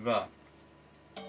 2, 3,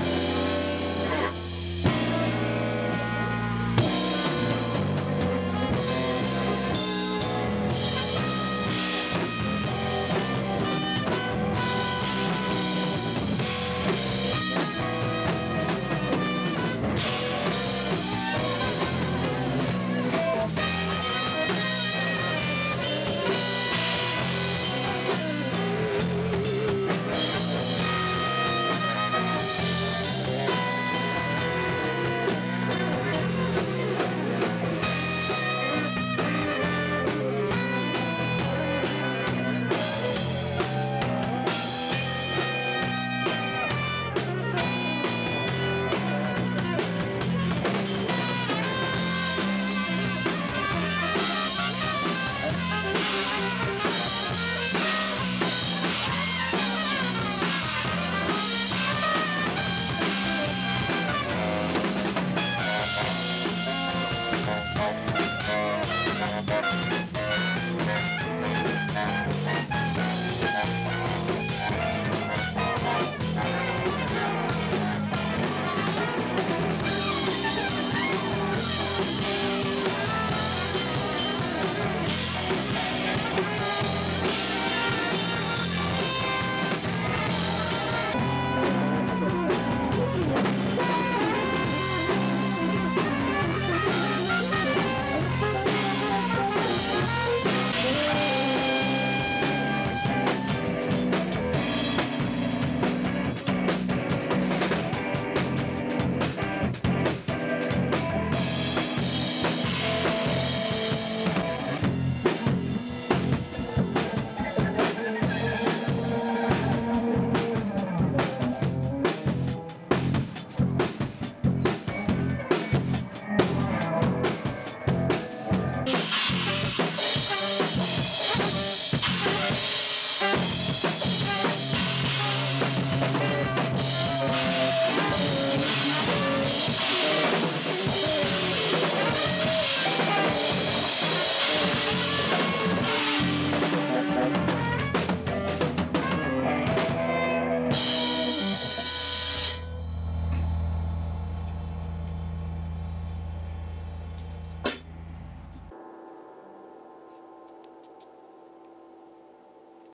4.